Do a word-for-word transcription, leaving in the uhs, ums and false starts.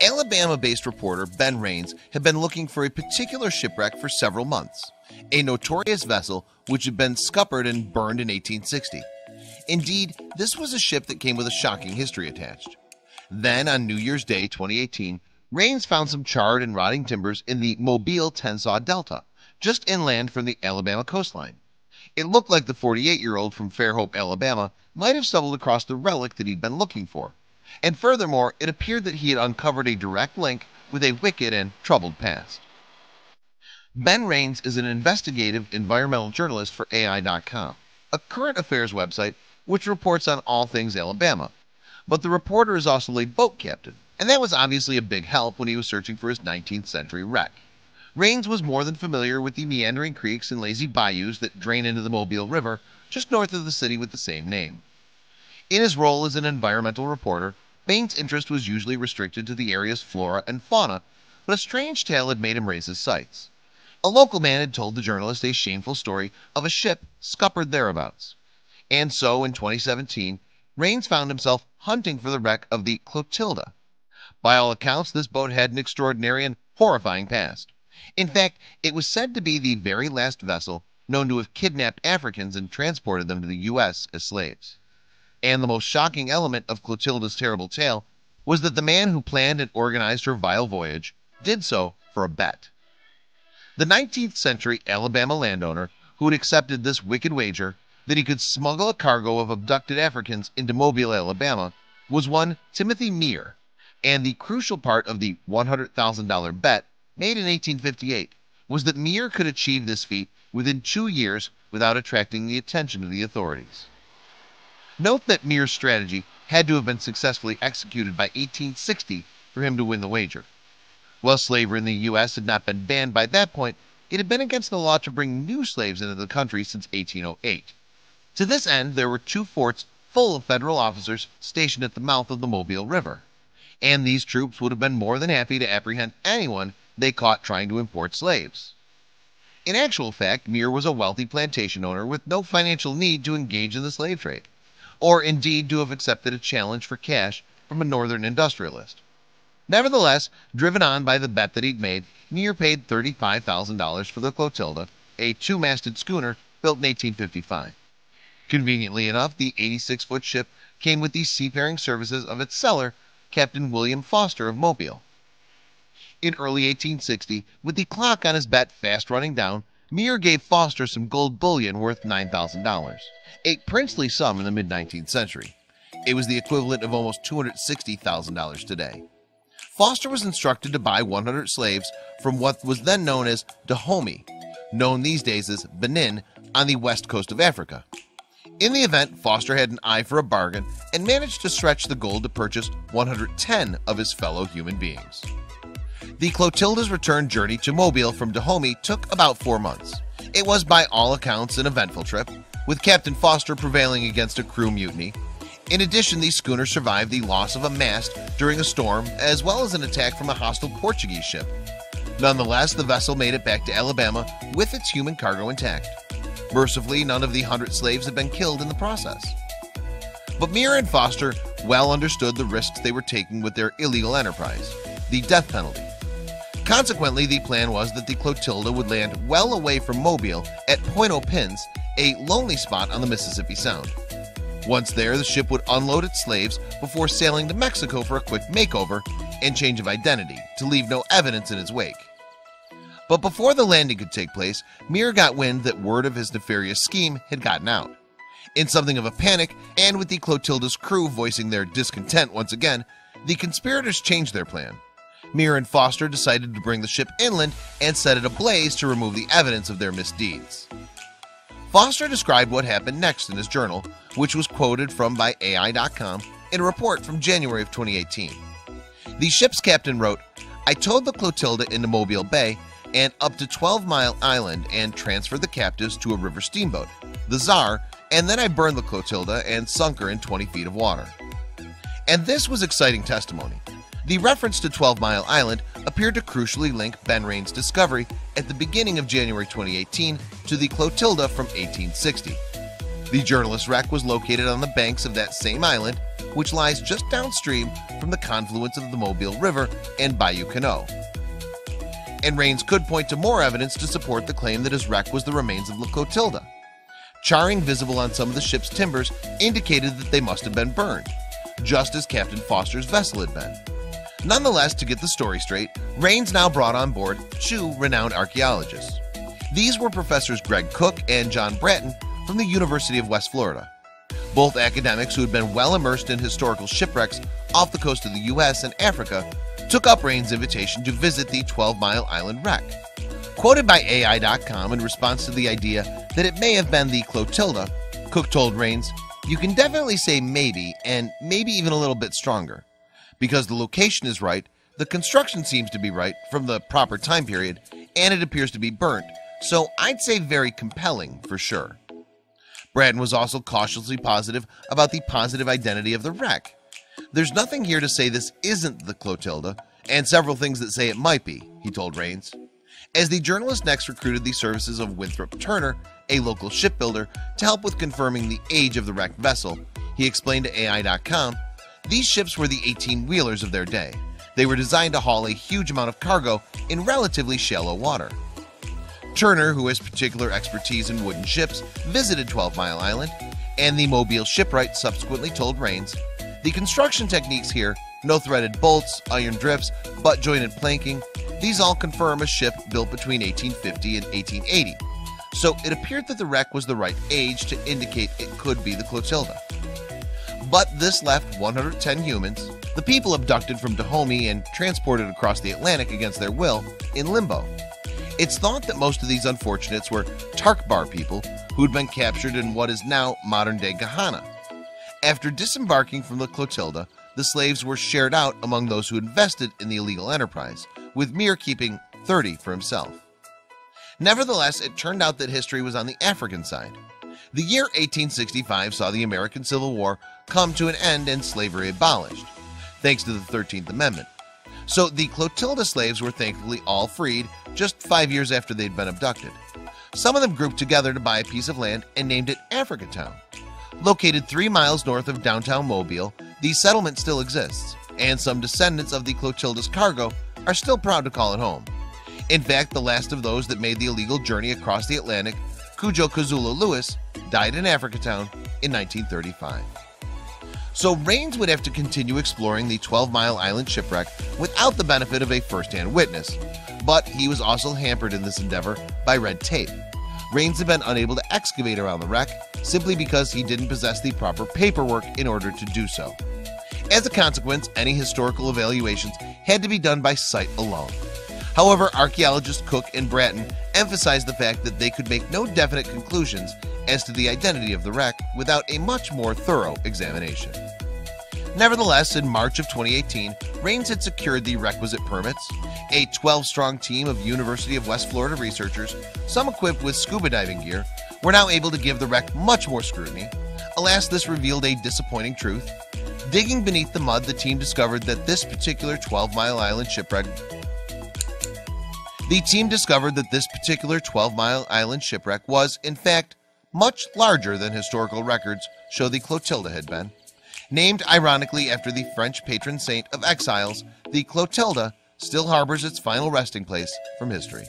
Alabama-based reporter Ben Raines had been looking for a particular shipwreck for several months, a notorious vessel which had been scuppered and burned in eighteen sixty. Indeed, this was a ship that came with a shocking history attached. Then, on New Year's Day twenty eighteen, Raines found some charred and rotting timbers in the Mobile-Tensaw Delta, just inland from the Alabama coastline. It looked like the forty-eight-year-old from Fairhope, Alabama, might have stumbled across the relic that he'd been looking for. And furthermore, it appeared that he had uncovered a direct link with a wicked and troubled past. Ben Raines is an investigative environmental journalist for A I dot com, a current affairs website which reports on all things Alabama. But the reporter is also a boat captain, and that was obviously a big help when he was searching for his nineteenth century wreck. Raines was more than familiar with the meandering creeks and lazy bayous that drain into the Mobile River, just north of the city with the same name. In his role as an environmental reporter, Raines' interest was usually restricted to the area's flora and fauna, but a strange tale had made him raise his sights. A local man had told the journalist a shameful story of a ship scuppered thereabouts. And so, in twenty seventeen, Raines found himself hunting for the wreck of the Clotilda. By all accounts, this boat had an extraordinary and horrifying past. In fact, it was said to be the very last vessel known to have kidnapped Africans and transported them to the U S as slaves. And the most shocking element of Clotilda's terrible tale was that the man who planned and organized her vile voyage did so for a bet. The nineteenth century Alabama landowner, who had accepted this wicked wager that he could smuggle a cargo of abducted Africans into Mobile, Alabama, was one Timothy Meaher, and the crucial part of the one hundred thousand dollar bet made in eighteen fifty-eight was that Meaher could achieve this feat within two years without attracting the attention of the authorities. Note that Meaher's strategy had to have been successfully executed by eighteen sixty for him to win the wager. While slavery in the U S had not been banned by that point, it had been against the law to bring new slaves into the country since eighteen oh eight. To this end, there were two forts full of federal officers stationed at the mouth of the Mobile River, and these troops would have been more than happy to apprehend anyone they caught trying to import slaves. In actual fact, Meaher was a wealthy plantation owner with no financial need to engage in the slave trade, or indeed to have accepted a challenge for cash from a northern industrialist. Nevertheless, driven on by the bet that he'd made, Meaher paid thirty-five thousand dollars for the Clotilda, a two-masted schooner built in eighteen fifty-five. Conveniently enough, the eighty-six foot ship came with the seafaring services of its seller, Captain William Foster of Mobile. In early eighteen sixty, with the clock on his bet fast running down, Meaher gave Foster some gold bullion worth nine thousand dollars, a princely sum in the mid nineteenth century. It was the equivalent of almost two hundred sixty thousand dollars today. Foster was instructed to buy one hundred slaves from what was then known as Dahomey, known these days as Benin, on the west coast of Africa. In the event, Foster had an eye for a bargain and managed to stretch the gold to purchase one hundred ten of his fellow human beings. The Clotilda's return journey to Mobile from Dahomey took about four months. It was, by all accounts, an eventful trip, with Captain Foster prevailing against a crew mutiny. In addition, the schooner survived the loss of a mast during a storm, as well as an attack from a hostile Portuguese ship. Nonetheless, the vessel made it back to Alabama with its human cargo intact. Mercifully, none of the hundred slaves had been killed in the process. But Meaher and Foster well understood the risks they were taking with their illegal enterprise, the death penalty. Consequently, the plan was that the Clotilda would land well away from Mobile at Pointe aux Pins, a lonely spot on the Mississippi Sound. Once there, the ship would unload its slaves before sailing to Mexico for a quick makeover and change of identity, to leave no evidence in its wake. But before the landing could take place, Meaher got wind that word of his nefarious scheme had gotten out. In something of a panic, and with the Clotilda's crew voicing their discontent once again, the conspirators changed their plan. Meaher and Foster decided to bring the ship inland and set it ablaze to remove the evidence of their misdeeds. Foster described what happened next in his journal, which was quoted from by A I dot com in a report from January of twenty eighteen. The ship's captain wrote, "I towed the Clotilda into Mobile Bay and up to twelve mile island and transferred the captives to a river steamboat, the Tsar, and then I burned the Clotilda and sunk her in twenty feet of water." And this was exciting testimony. The reference to twelve mile island appeared to crucially link Ben Raines' discovery at the beginning of January twenty eighteen to the Clotilda from eighteen sixty. The journalist's wreck was located on the banks of that same island, which lies just downstream from the confluence of the Mobile River and Bayou Canoe. And Raines could point to more evidence to support the claim that his wreck was the remains of La Clotilda. Charring visible on some of the ship's timbers indicated that they must have been burned, just as Captain Foster's vessel had been. Nonetheless, to get the story straight, Raines now brought on board two renowned archaeologists. These were Professors Greg Cook and John Bratten from the University of West Florida, both academics who had been well immersed in historical shipwrecks off the coast of the U S and Africa. Took up Raines' invitation to visit the twelve mile island wreck. Quoted by A I dot com in response to the idea that it may have been the Clotilda, Cook told Raines, "You can definitely say maybe, and maybe even a little bit stronger. Because the location is right, the construction seems to be right from the proper time period, and it appears to be burnt, so I'd say very compelling for sure." Bratten was also cautiously positive about the positive identity of the wreck. "There's nothing here to say this isn't the Clotilda, and several things that say it might be," he told Raines. As the journalist next recruited the services of Winthrop Turner, a local shipbuilder, to help with confirming the age of the wrecked vessel, he explained to A I dot com, "These ships were the eighteen-wheelers of their day. They were designed to haul a huge amount of cargo in relatively shallow water." Turner, who has particular expertise in wooden ships, visited twelve mile island, and the Mobile shipwright subsequently told Raines, "The construction techniques here, no threaded bolts, iron drips, butt-jointed planking, these all confirm a ship built between eighteen fifty and eighteen eighty. So it appeared that the wreck was the right age to indicate it could be the Clotilda." But this left one hundred ten humans, the people abducted from Dahomey and transported across the Atlantic against their will, in limbo. It's thought that most of these unfortunates were Tarkbar people who had been captured in what is now modern-day Ghana. After disembarking from the Clotilda, the slaves were shared out among those who invested in the illegal enterprise, with Meaher keeping thirty for himself. Nevertheless, it turned out that history was on the African side. The year eighteen sixty-five saw the American Civil War come to an end and slavery abolished, thanks to the thirteenth amendment. So the Clotilda slaves were thankfully all freed just five years after they'd been abducted. Some of them grouped together to buy a piece of land and named it Africatown. Located three miles north of downtown Mobile, the settlement still exists, and some descendants of the Clotilda's cargo are still proud to call it home. In fact, the last of those that made the illegal journey across the Atlantic, Cudjoe Kazoola Lewis, died in Africatown in nineteen thirty-five. So Raines would have to continue exploring the twelve mile island shipwreck without the benefit of a first-hand witness, but he was also hampered in this endeavor by red tape. Raines had been unable to excavate around the wreck simply because he didn't possess the proper paperwork in order to do so. As a consequence, any historical evaluations had to be done by sight alone. However, archaeologists Cook and Bratten emphasized the fact that they could make no definite conclusions as to the identity of the wreck without a much more thorough examination. Nevertheless, in March of twenty eighteen, Raines had secured the requisite permits, a twelve-strong team of University of West Florida researchers, some equipped with scuba diving gear, were now able to give the wreck much more scrutiny. Alas, this revealed a disappointing truth. Digging beneath the mud, the team discovered that this particular twelve mile island shipwreck The team discovered that this particular twelve mile island shipwreck was, in fact, much larger than historical records show the Clotilda had been. Named ironically after the French patron saint of exiles, the Clotilda still harbors its final resting place from history.